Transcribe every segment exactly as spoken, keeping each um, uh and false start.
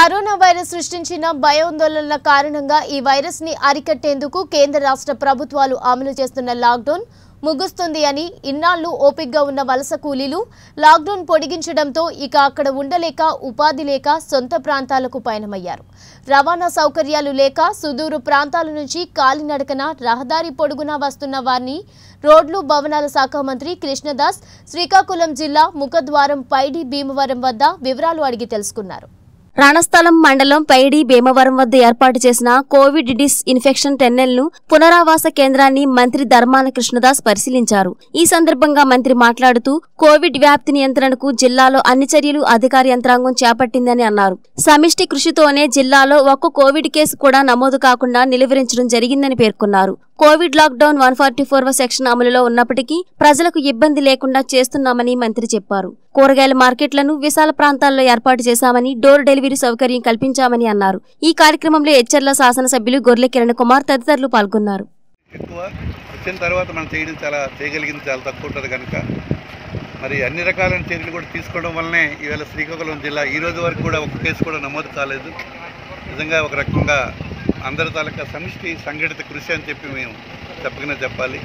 Corona virus సృష్టించిన భయాందోళనల కారణంగా ఈ వైరస్ ని అరికట్టేందుకు కేంద్ర రాష్ట్ర ప్రభుత్వాలు అమలు చేస్తున్న లాక్ డౌన్ ముగుస్తుంది అని ఇన్నాళ్ళు ఓపికగా ఉన్న వలస కూలీలు లాక్ డౌన్ పొడిగించడంతో ఇక అక్కడ ఉండలేక ఉపాధి లేక సొంత ప్రాంతాలకు పయనమయ్యారు. రవాణా సౌకర్యాలు లేక సుదూర ప్రాంతాల నుంచి కాలినడకన రహదారి పొడుగునా వస్తున్న వారిని రోడ్లు భవనాల శాఖ మంత్రి కృష్ణదాస్ శ్రీకాకుళం జిల్లా ముఖద్వారం పైడి భీమవరం వద్ద వివరాలు అడిగి తెలుసుకున్నారు. రాణస్థలం మండలం పైడి భీమవరం వద్ద ఏర్పాటు చేసిన కోవిడ్ డిస్ ఇన్ఫెక్షన్ టెన్నెల్ ను పునరావాస కేంద్రాన్ని మంత్రి ధర్మాన కృష్ణదాస్ పరిశీలించారు. ఈ సందర్భంగా మంత్రి మాట్లాడుతూ కోవిడ్ వ్యాప్తి నియంత్రణకు జిల్లాలో అన్ని చర్యలు అధికార యంత్రాంగం చేపట్టిందని అన్నారు. సమిష్టి కృషితోనే జిల్లాలో ఒక్క కోవిడ్ కేసు కూడా నమోదు కాకుండా నిలువరించడం జరిగిందని పేర్కొన్నారు. Covid lockdown one forty four section అమలులో ఉన్నప్పటికీ ప్రజలకు ఇబ్బంది లేకుండా చేస్తున్నామని మంత్రి చెప్పారు. కూరగాయల మార్కెట్లను విశాల ప్రాంతాల్లో ఏర్పాటు చేశామని డోర్ డెలివరీ సౌకర్యం కల్పించామని అన్నారు. ఈ కార్యక్రమంలో హెచ్చర్ల శాసనసభ్యులు గొర్లె కిరణ్ కుమార్ తదితరులు పాల్గొన్నారు. ఎక్కువ వచ్చిన తర్వాత మనం చేయడం చాలా చేయగలిగింది చాలా తక్కువ ఉంటుంది కనుక మరి అన్ని రకాలైన చర్యలు కూడా తీసుకోవడం వల్లనే ఈవేళ శ్రీకాకుళం జిల్లా ఈ రోజు వరకు కూడా ఒక కేసు కూడా నమోదు కాలేదు. నిజంగా ఒక రకంగా అందరి తాలూకా సమిష్టి సంఘటిత కృషి అని చెప్పి మేము తప్పకుండా చెప్పాలి.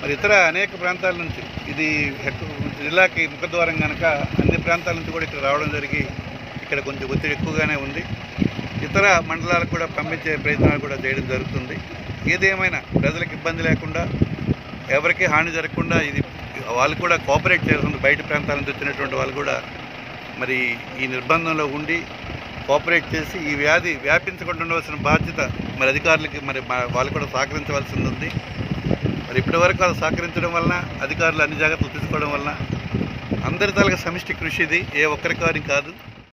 మరి ఇతర అనేక ప్రాంతాల నుంచి ఇది జిల్లాకి ముఖద్వారం కనుక అన్ని ప్రాంతాల నుంచి కూడా ఇక్కడ రావడం జరిగి ఇక్కడ కొంచెం ఒత్తిడి ఎక్కువగానే ఉంది. ఇతర మండలాలకు కూడా పంపించే ప్రయత్నాలు కూడా చేయడం జరుగుతుంది. ఏదేమైనా ప్రజలకు ఇబ్బంది లేకుండా ఎవరికీ హాని జరగకుండా ఇది వాళ్ళు కూడా కోఆపరేట్ చేస్తుంది. బయట ప్రాంతాల నుంచి వచ్చినటువంటి వాళ్ళు కూడా మరి ఈ నిర్బంధంలో ఉండి కోఆపరేట్ చేసి ఈ వ్యాధి వ్యాపించకుండా ఉండవలసిన బాధ్యత మరి అధికారులకి మరి వాళ్ళు కూడా సహకరించవలసింది ఉంది. మరి ఇప్పటి వరకు వాళ్ళు సహకరించడం వలన అధికారులు అన్ని జాగ్రత్తలు తీసుకోవడం వలన అందరి తాలూకా సమిష్టి కృషి ఇది, ఏ ఒక్కరి కాదు.